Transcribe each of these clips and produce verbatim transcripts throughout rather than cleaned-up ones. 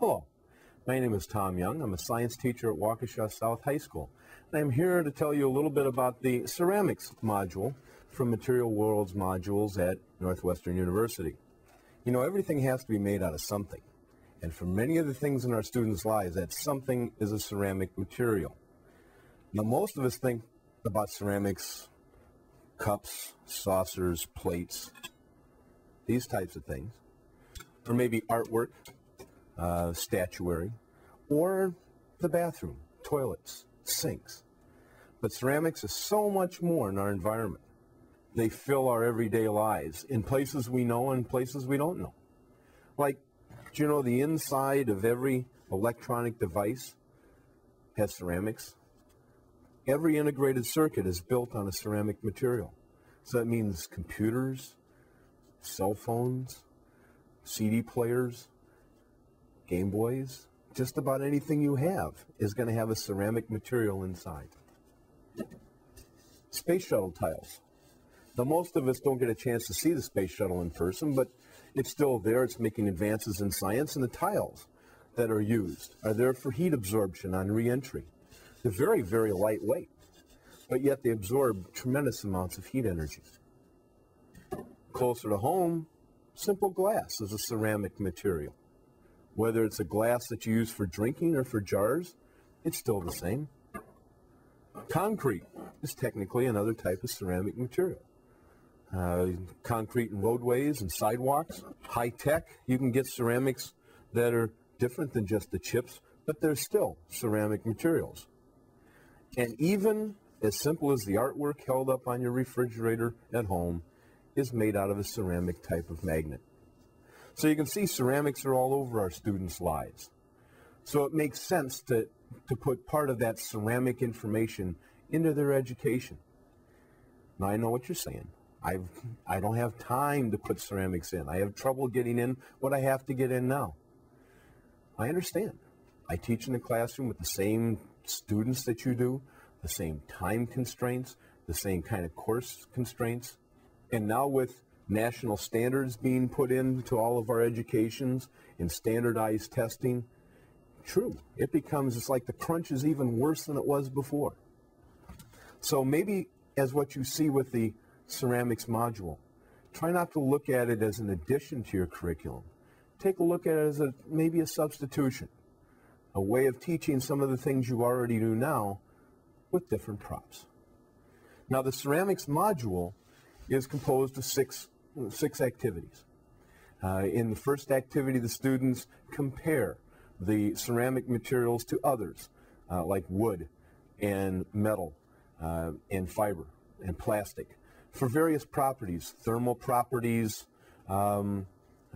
Hello, my name is Tom Young. I'm a science teacher at Waukesha South High School. And I'm here to tell you a little bit about the ceramics module from Material Worlds modules at Northwestern University. You know, everything has to be made out of something. And for many of the things in our students' lives, that something is a ceramic material. Now, most of us think about ceramics, cups, saucers, plates, these types of things, or maybe artwork, Uh, statuary, or the bathroom, toilets, sinks. But ceramics is so much more in our environment. They fill our everyday lives in places we know and places we don't know. Like, do you know the inside of every electronic device has ceramics? Every integrated circuit is built on a ceramic material. So that means computers, cell phones, C D players, Game Boys, just about anything you have is going to have a ceramic material inside. Space shuttle tiles. Now, most of us don't get a chance to see the space shuttle in person, but it's still there. It's making advances in science, and the tiles that are used are there for heat absorption on re-entry. They're very, very lightweight, but yet they absorb tremendous amounts of heat energy. Closer to home, simple glass is a ceramic material. Whether it's a glass that you use for drinking or for jars, it's still the same. Concrete is technically another type of ceramic material. Uh, concrete in roadways and sidewalks, high tech, you can get ceramics that are different than just the chips, but they're still ceramic materials. And even as simple as the artwork held up on your refrigerator at home is made out of a ceramic type of magnet. So you can see ceramics are all over our students' lives. So it makes sense to, to put part of that ceramic information into their education. Now, I know what you're saying. I've, I don't have time to put ceramics in. I have trouble getting in what I have to get in now. I understand. I teach in the classroom with the same students that you do, the same time constraints, the same kind of course constraints. And now with national standards being put into all of our educations and standardized testing, true, it becomes, it's like the crunch is even worse than it was before. So maybe as what you see with the ceramics module, try not to look at it as an addition to your curriculum. Take a look at it as a, maybe a substitution, a way of teaching some of the things you already do now with different props. Now, the ceramics module is composed of six six activities. Uh, in the first activity, the students compare the ceramic materials to others, uh, like wood and metal uh, and fiber and plastic, for various properties, thermal properties, um,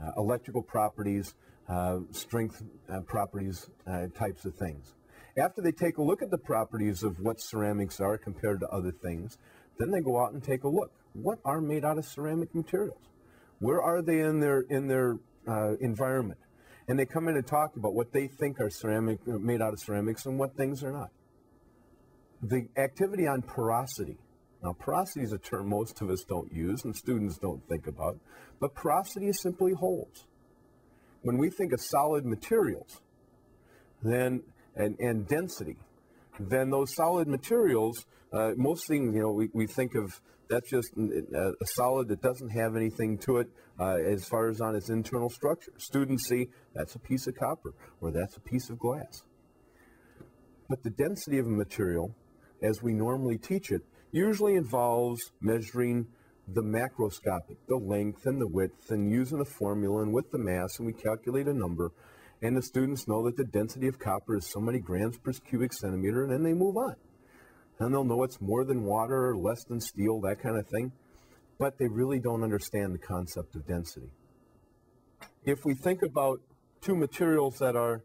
uh, electrical properties, uh, strength uh, properties, uh, types of things. After they take a look at the properties of what ceramics are compared to other things, then they go out and take a look. What are made out of ceramic materials? Where are they in their in their uh, environment? And they come in and talk about what they think are ceramic made out of ceramics and what things are not. The activity on porosity. Now, porosity is a term most of us don't use and students don't think about, but porosity is simply holes. When we think of solid materials, then and, and density, then those solid materials, uh, mostly, you know, we, we think of that's just a solid that doesn't have anything to it uh, as far as on its internal structure. Students see that's a piece of copper or that's a piece of glass. But the density of a material, as we normally teach it, usually involves measuring the macroscopic, the length and the width, and using a formula and with the mass, and we calculate a number. And the students know that the density of copper is so many grams per cubic centimeter, and then they move on. And they'll know it's more than water or less than steel, that kind of thing. But they really don't understand the concept of density. If we think about two materials that are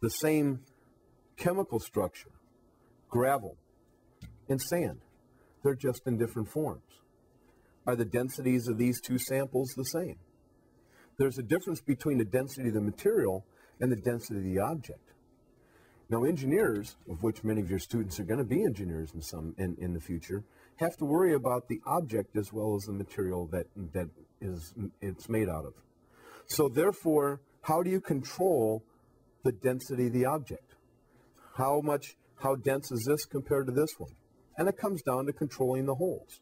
the same chemical structure, gravel and sand, they're just in different forms. Are the densities of these two samples the same? There's a difference between the density of the material and the density of the object. Now, engineers, of which many of your students are going to be engineers in some in, in the future, have to worry about the object as well as the material that that is it's made out of. So therefore, how do you control the density of the object? How much, how dense is this compared to this one? And it comes down to controlling the holes.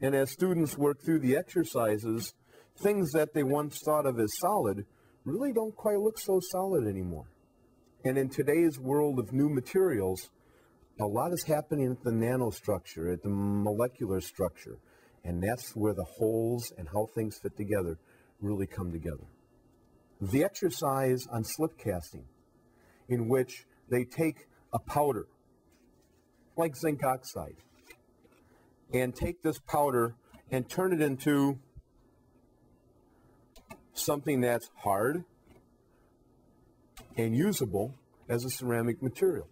And as students work through the exercises, things that they once thought of as solid really don't quite look so solid anymore. And in today's world of new materials, a lot is happening at the nanostructure, at the molecular structure. And that's where the holes and how things fit together really come together. The exercise on slip casting, in which they take a powder, like zinc oxide, and take this powder and turn it into something that's hard and usable as a ceramic material.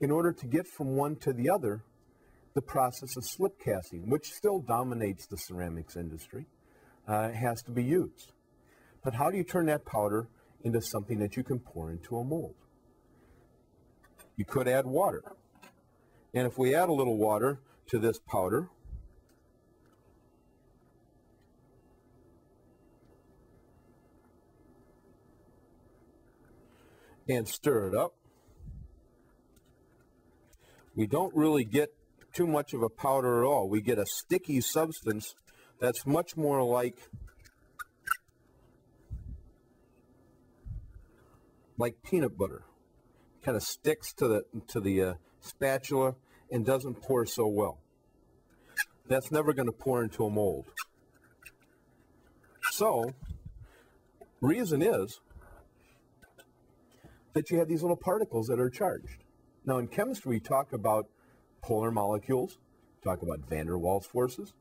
In order to get from one to the other, the process of slip casting, which still dominates the ceramics industry, uh, has to be used. But how do you turn that powder into something that you can pour into a mold? You could add water. And if we add a little water to this powder, and stir it up, we don't really get too much of a powder at all. We get a sticky substance that's much more like like peanut butter. Kind of sticks to the to the uh, spatula and doesn't pour so well. That's never going to pour into a mold. So, reason is that you have these little particles that are charged. Now in chemistry we talk about polar molecules, talk about van der Waals forces,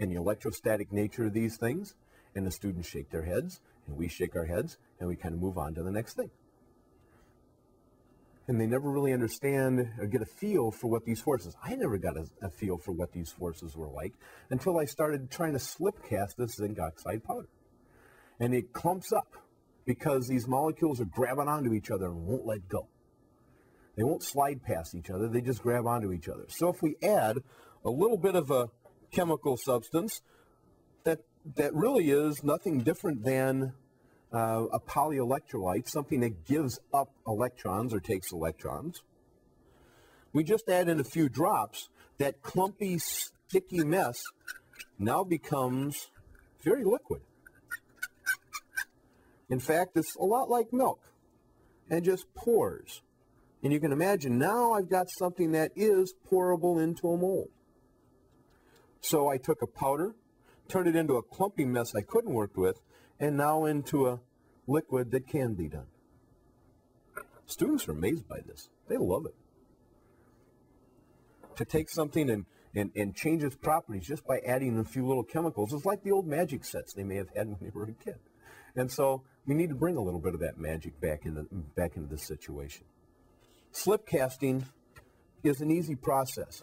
and the electrostatic nature of these things, and the students shake their heads, and we shake our heads, and we kind of move on to the next thing. And they never really understand or get a feel for what these forces, I never got a, a feel for what these forces were like until I started trying to slip cast this zinc oxide powder. And it clumps up because these molecules are grabbing onto each other and won't let go. They won't slide past each other, they just grab onto each other. So if we add a little bit of a chemical substance that, that really is nothing different than uh, a polyelectrolyte, something that gives up electrons or takes electrons, we just add in a few drops, that clumpy, sticky mess now becomes very liquid. In fact, it's a lot like milk and just pours. And you can imagine, now I've got something that is pourable into a mold. So I took a powder, turned it into a clumpy mess I couldn't work with, and now into a liquid that can be done. Students are amazed by this. They love it. To take something and, and, and change its properties just by adding a few little chemicals is like the old magic sets they may have had when they were a kid. And so we need to bring a little bit of that magic back into, back into this situation. Slip casting is an easy process.